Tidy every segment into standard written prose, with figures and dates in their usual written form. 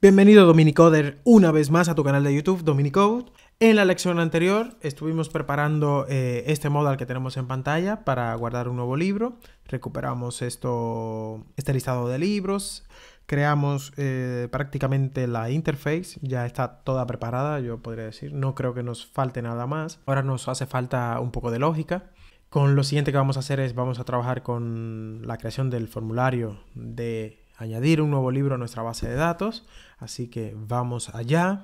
Bienvenido DominiCoder una vez más a tu canal de YouTube DominiCode. En la lección anterior estuvimos preparando este modal que tenemos en pantalla para guardar un nuevo libro. Recuperamos este listado de libros, creamos prácticamente la interface, ya está toda preparada, yo podría decir. No creo que nos falte nada más. Ahora nos hace falta un poco de lógica. Con lo siguiente que vamos a hacer es vamos a trabajar con la creación del formulario de añadir un nuevo libro a nuestra base de datos, así que vamos allá.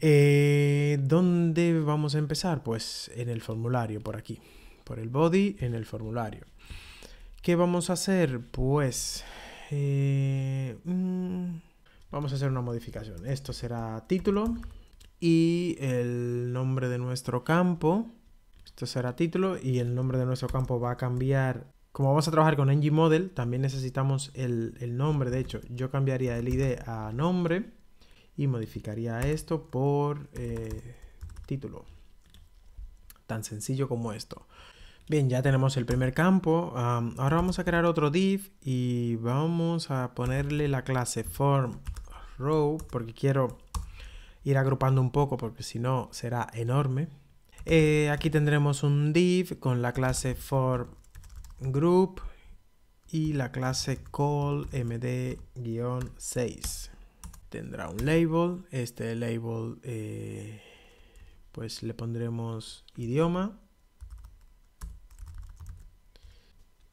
¿Dónde vamos a empezar? Pues en el formulario, por aquí, por el body, en el formulario. ¿Qué vamos a hacer? Pues vamos a hacer una modificación. Esto será título y el nombre de nuestro campo. Esto será título y el nombre de nuestro campo va a cambiar. Como vamos a trabajar con ngModel, también necesitamos el nombre. De hecho, yo cambiaría el ID a nombre y modificaría esto por título. Tan sencillo como esto. Bien, ya tenemos el primer campo. Ahora vamos a crear otro div y vamos a ponerle la clase FormRow porque quiero ir agrupando un poco porque si no será enorme. Aquí tendremos un div con la clase FormRow Group y la clase callMD-6. Tendrá un label. Este label pues le pondremos idioma.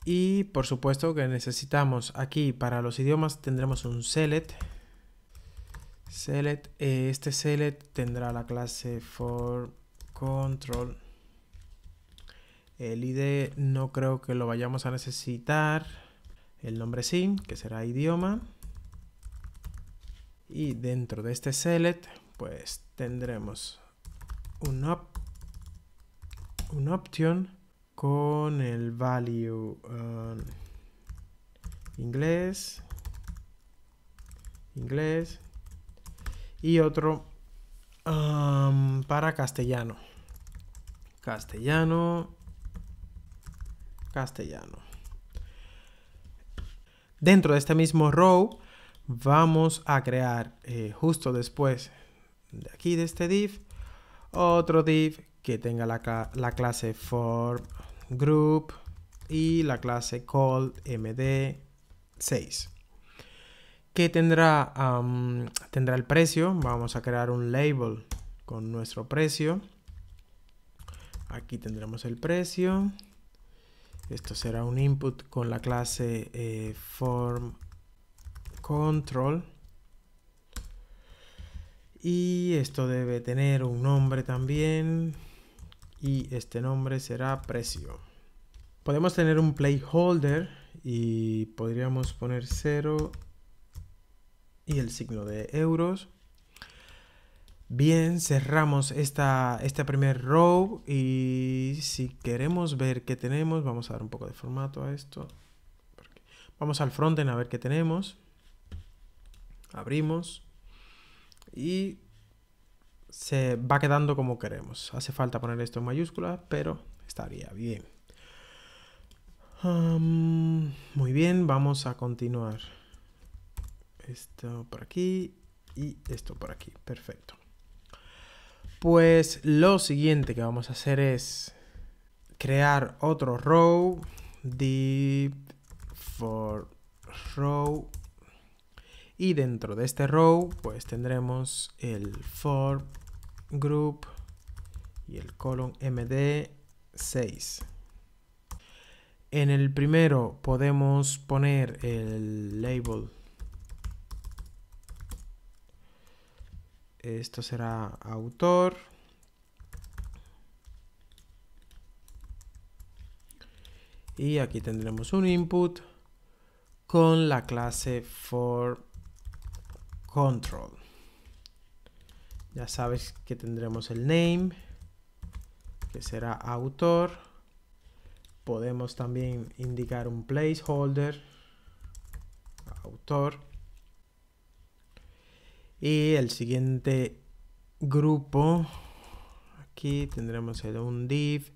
Y por supuesto que necesitamos aquí para los idiomas tendremos un select. Este select tendrá la clase forControl. El ID no creo que lo vayamos a necesitar, el nombre sí, que será idioma. Y dentro de este select, pues tendremos un option con el value inglés, y otro para castellano. Dentro de este mismo row vamos a crear justo después de aquí de este div otro div que tenga la clase formGroup y la clase callMD6 que tendrá el precio. Vamos a crear un label con nuestro precio. Aquí tendremos el precio. Esto será un input con la clase FormControl. Y esto debe tener un nombre también. Y este nombre será precio. Podemos tener un placeholder y podríamos poner 0 y el signo de euros. Bien, cerramos este primer row y si queremos ver qué tenemos, vamos a dar un poco de formato a esto. Vamos al frontend a ver qué tenemos. Abrimos y se va quedando como queremos. Hace falta poner esto en mayúsculas, pero estaría bien. Muy bien, vamos a continuar. Esto por aquí y esto por aquí. Perfecto. Pues lo siguiente que vamos a hacer es crear otro row, div for row, y dentro de este row pues tendremos el for group y el colon md6. En el primero podemos poner el label. Esto será autor. Y aquí tendremos un input con la clase forControl. Ya sabes que tendremos el name, que será autor. Podemos también indicar un placeholder, autor. Y el siguiente grupo, aquí tendremos un div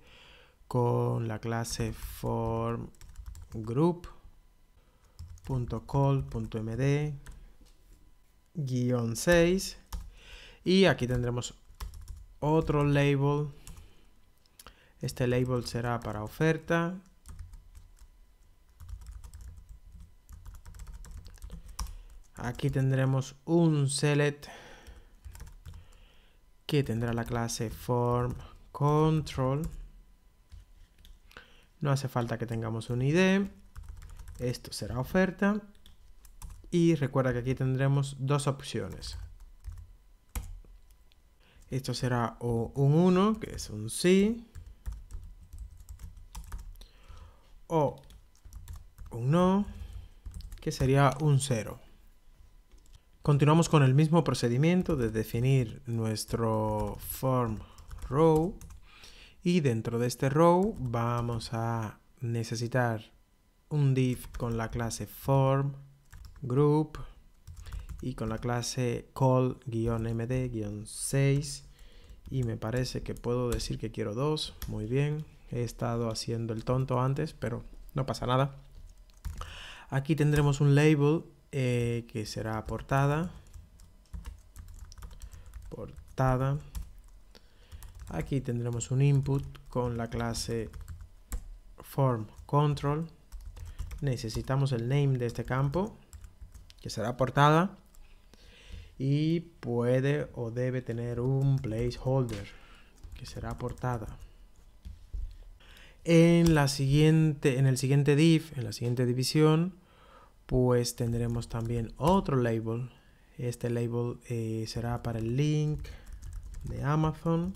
con la clase formGroup.call.md-6, y aquí tendremos otro label. Este label será para oferta. Aquí tendremos un select que tendrá la clase formControl. No hace falta que tengamos un ID. Esto será oferta. Y recuerda que aquí tendremos dos opciones. Esto será o un 1, que es un sí, o un no, que sería un 0. Continuamos con el mismo procedimiento de definir nuestro form row, y dentro de este row vamos a necesitar un div con la clase form group y con la clase call-md-6, y me parece que puedo decir que quiero 2. Muy bien, he estado haciendo el tonto antes, pero no pasa nada. Aquí tendremos un label que será portada. Aquí tendremos un input con la clase formControl. Necesitamos el name de este campo, que será portada, y puede o debe tener un placeholder, que será portada. En el siguiente div, en la siguiente división, pues tendremos también otro label. Este label será para el link de Amazon.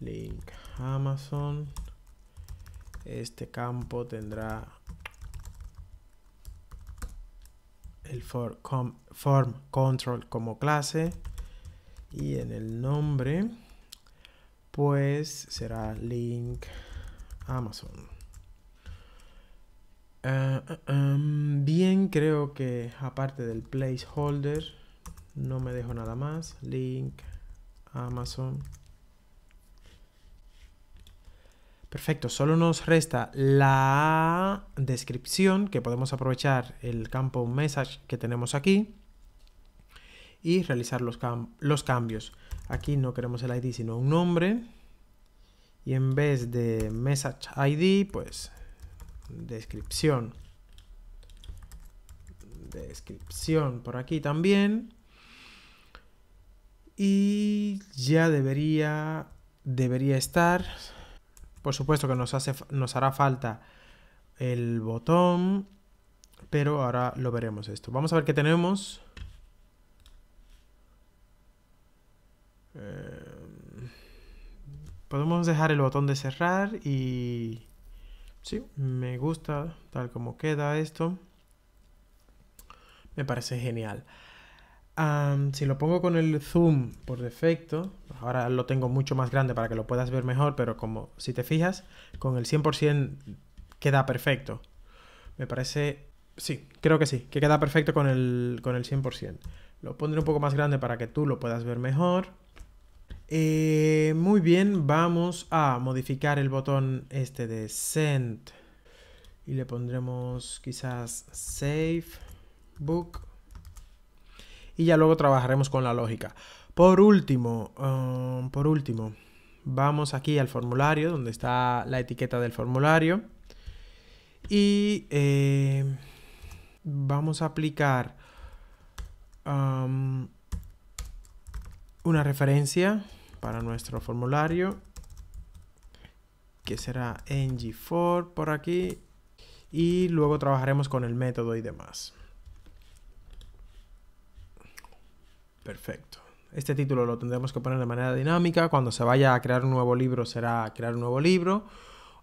Link Amazon. Este campo tendrá el formControl como clase, y en el nombre pues será link Amazon. Bien, creo que aparte del placeholder no me dejo nada más. Link Amazon. Perfecto, solo nos resta la descripción, que podemos aprovechar el campo message que tenemos aquí y realizar los cambios. Aquí no queremos el ID sino un nombre, y en vez de message ID pues descripción por aquí también, y ya debería estar. Por supuesto que nos hará falta el botón, pero ahora lo veremos. Esto, vamos a ver qué tenemos. Podemos dejar el botón de cerrar y sí, me gusta tal como queda esto. Me parece genial. Si lo pongo con el zoom por defecto, ahora lo tengo mucho más grande para que lo puedas ver mejor, pero como si te fijas, con el 100% queda perfecto. Me parece, sí, creo que sí, que queda perfecto con el 100%. Lo pondré un poco más grande para que tú lo puedas ver mejor. Muy bien, vamos a modificar el botón este de send y le pondremos quizás save book, y ya luego trabajaremos con la lógica. Por último, vamos aquí al formulario donde está la etiqueta del formulario, y vamos a aplicar una referencia para nuestro formulario, que será ngForm por aquí, y luego trabajaremos con el método y demás. Perfecto. Este título lo tendremos que poner de manera dinámica. Cuando se vaya a crear un nuevo libro será crear un nuevo libro,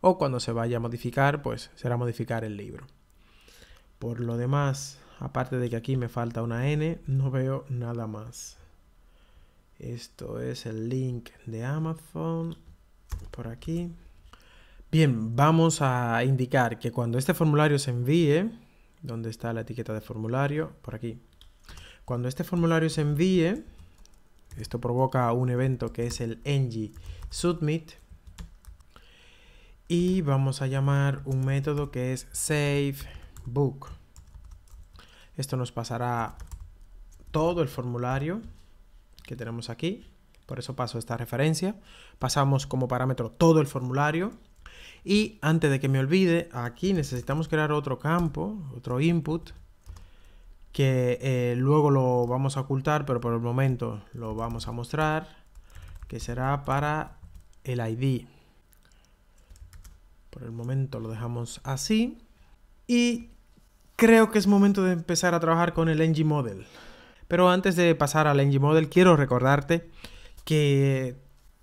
o cuando se vaya a modificar pues será modificar el libro. Por lo demás, aparte de que aquí me falta una N, no veo nada más. Esto es el link de Amazon por aquí. Bien, vamos a indicar que cuando este formulario se envíe, ¿dónde está la etiqueta de formulario? Por aquí. Cuando este formulario se envíe, Esto provoca un evento que es el ngSubmit. Y vamos a llamar un método que es saveBook. Esto nos pasará todo el formulario que tenemos aquí. Por eso paso esta referencia. Pasamos como parámetro todo el formulario. Y antes de que me olvide, aquí necesitamos crear otro campo, otro input, que luego lo vamos a ocultar, pero por el momento lo vamos a mostrar, que será para el ID. Por el momento lo dejamos así. Y creo que es momento de empezar a trabajar con el ngModel. Pero antes de pasar al ngModel, quiero recordarte que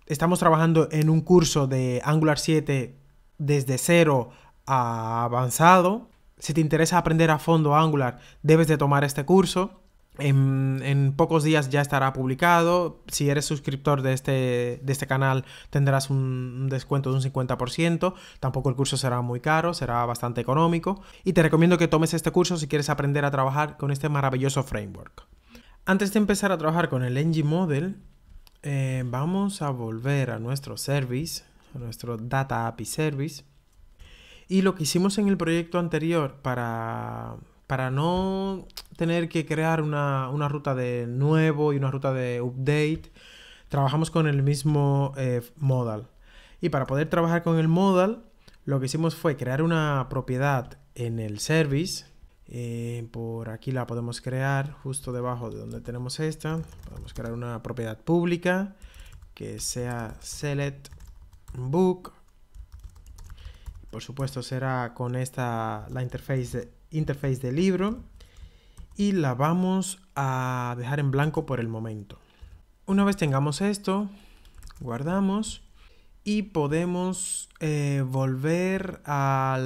estamos trabajando en un curso de Angular 7 desde cero a avanzado. Si te interesa aprender a fondo Angular, debes de tomar este curso. En pocos días ya estará publicado. Si eres suscriptor de este canal, tendrás un descuento de un 50%. Tampoco el curso será muy caro, será bastante económico. Y te recomiendo que tomes este curso si quieres aprender a trabajar con este maravilloso framework. Antes de empezar a trabajar con el ngModel, vamos a volver a nuestro service, a nuestro Data API service. Y lo que hicimos en el proyecto anterior para no tener que crear una ruta de nuevo y una ruta de update, trabajamos con el mismo modal. Y para poder trabajar con el modal, lo que hicimos fue crear una propiedad en el service. Por aquí la podemos crear, justo debajo de donde tenemos esta. Podemos crear una propiedad pública que sea selectBook. Por supuesto será con esta la interface de libro, y la vamos a dejar en blanco por el momento. Una vez tengamos esto, guardamos y podemos volver a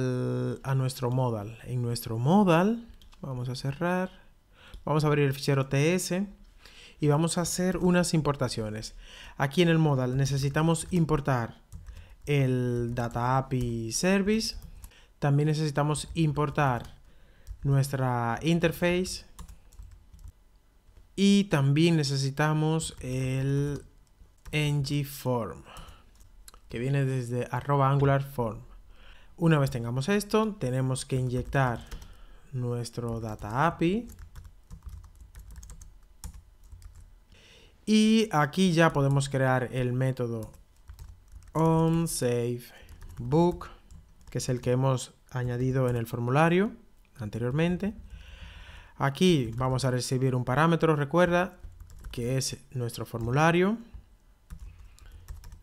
nuestro modal. En nuestro modal vamos a cerrar, vamos a abrir el fichero TS y vamos a hacer unas importaciones. Aquí en el modal necesitamos importar el Data API Service. También necesitamos importar nuestra interface. Y también necesitamos el ngForm, que viene desde @angularform. Una vez tengamos esto, tenemos que inyectar nuestro Data API. Y aquí ya podemos crear el método onSaveBook, que es el que hemos añadido en el formulario anteriormente. Aquí vamos a recibir un parámetro, recuerda, que es nuestro formulario,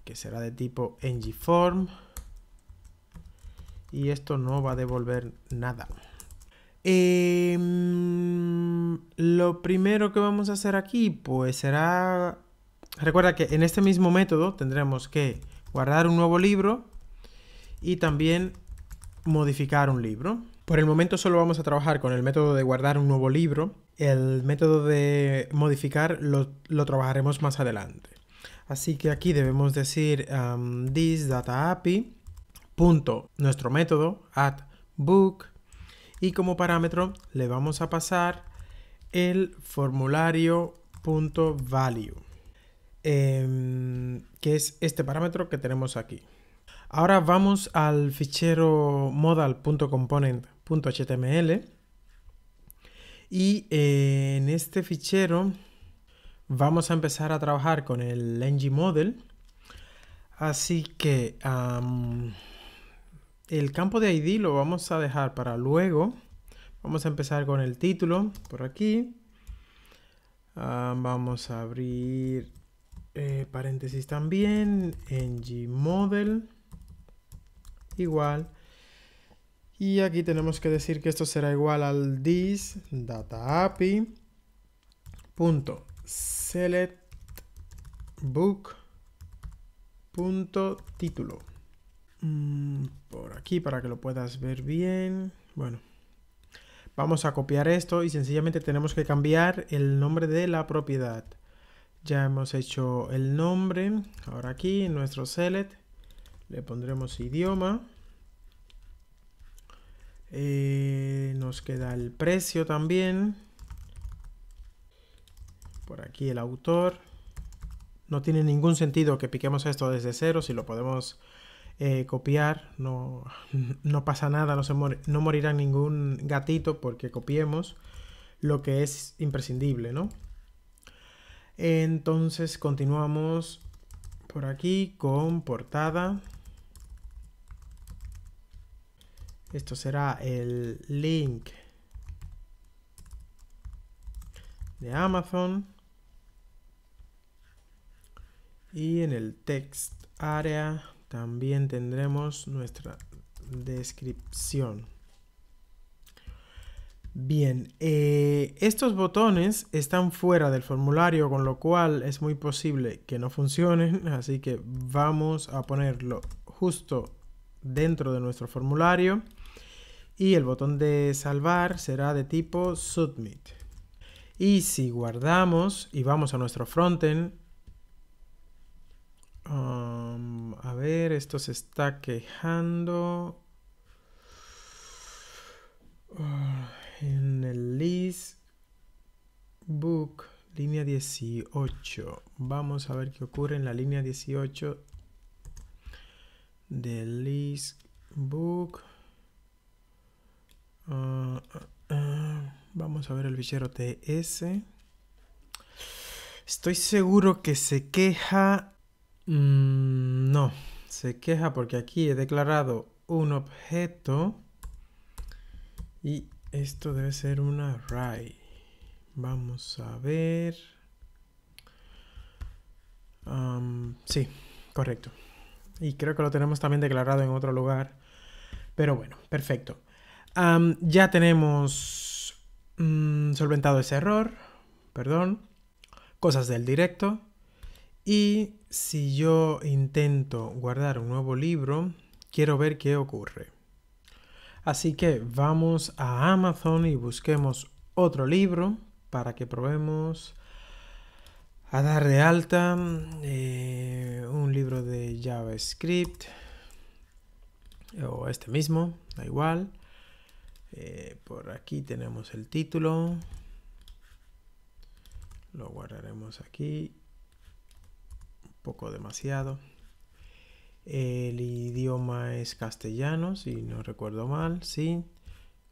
que será de tipo ngForm, y esto no va a devolver nada. Lo primero que vamos a hacer aquí, pues será, recuerda que en este mismo método tendremos que guardar un nuevo libro y también modificar un libro. Por el momento solo vamos a trabajar con el método de guardar un nuevo libro. El método de modificar lo trabajaremos más adelante. Así que aquí debemos decir this data API punto nuestro método add book, y como parámetro le vamos a pasar el formulario punto value, que es este parámetro que tenemos aquí. Ahora vamos al fichero modal.component.html y en este fichero vamos a empezar a trabajar con el ngModel. Así que el campo de ID lo vamos a dejar para luego. Vamos a empezar con el título por aquí. Vamos a abrir paréntesis también, ngModel. Igual, y aquí tenemos que decir que esto será igual al this data API punto select book punto título. Por aquí para que lo puedas ver bien. Bueno, vamos a copiar esto y sencillamente tenemos que cambiar el nombre de la propiedad. Ya hemos hecho el nombre. Ahora aquí en nuestro select le pondremos idioma. Nos queda el precio también. Por aquí el autor. No tiene ningún sentido que piquemos esto desde cero. Si lo podemos copiar, no pasa nada, no morirá ningún gatito porque copiemos lo que es imprescindible, ¿no? Entonces continuamos por aquí con portada. Esto será el link de Amazon. Y en el text area también tendremos nuestra descripción. Bien, estos botones están fuera del formulario, con lo cual es muy posible que no funcionen. Así que vamos a ponerlo justo dentro de nuestro formulario. Y el botón de salvar será de tipo Submit. Y si guardamos y vamos a nuestro frontend, a ver, esto se está quejando. En el list book, línea 18. Vamos a ver qué ocurre en la línea 18 del list book. Vamos a ver el fichero TS. Estoy seguro que se queja. No, se queja porque aquí he declarado un objeto y esto debe ser un array. Vamos a ver. Sí, correcto. Y creo que lo tenemos también declarado en otro lugar. Pero bueno, perfecto. Ya tenemos solventado ese error. Perdón. Cosas del directo. Y si yo intento guardar un nuevo libro, quiero ver qué ocurre. Así que vamos a Amazon y busquemos otro libro para que probemos a dar de alta un libro de JavaScript o este mismo, da igual. Por aquí tenemos el título, lo guardaremos aquí. Poco demasiado. El idioma es castellano, si no recuerdo mal, sí.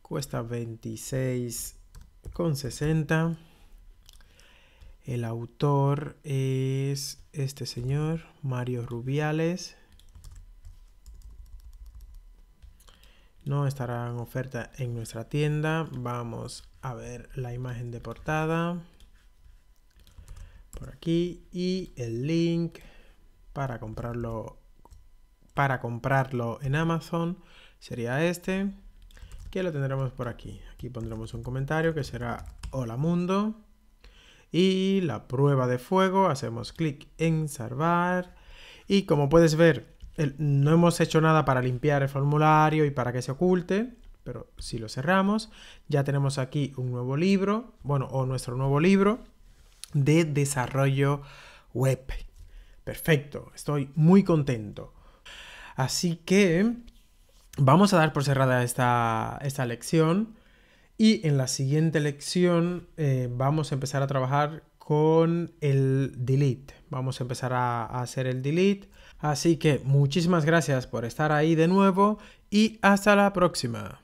Cuesta 26,60. El autor es este señor, Mario Rubiales. No estará en oferta en nuestra tienda. Vamos a ver la imagen de portada. Por aquí, y el link para comprarlo en Amazon sería este, que lo tendremos por aquí. Aquí pondremos un comentario que será hola mundo, y la prueba de fuego, hacemos clic en salvar, y como puedes ver, no hemos hecho nada para limpiar el formulario y para que se oculte, pero si lo cerramos, ya tenemos aquí un nuevo libro, bueno, o nuestro nuevo libro de desarrollo web. Perfecto, estoy muy contento. Así que vamos a dar por cerrada esta lección, y en la siguiente lección vamos a empezar a trabajar con el delete. Vamos a empezar a hacer el delete. Así que muchísimas gracias por estar ahí de nuevo y hasta la próxima.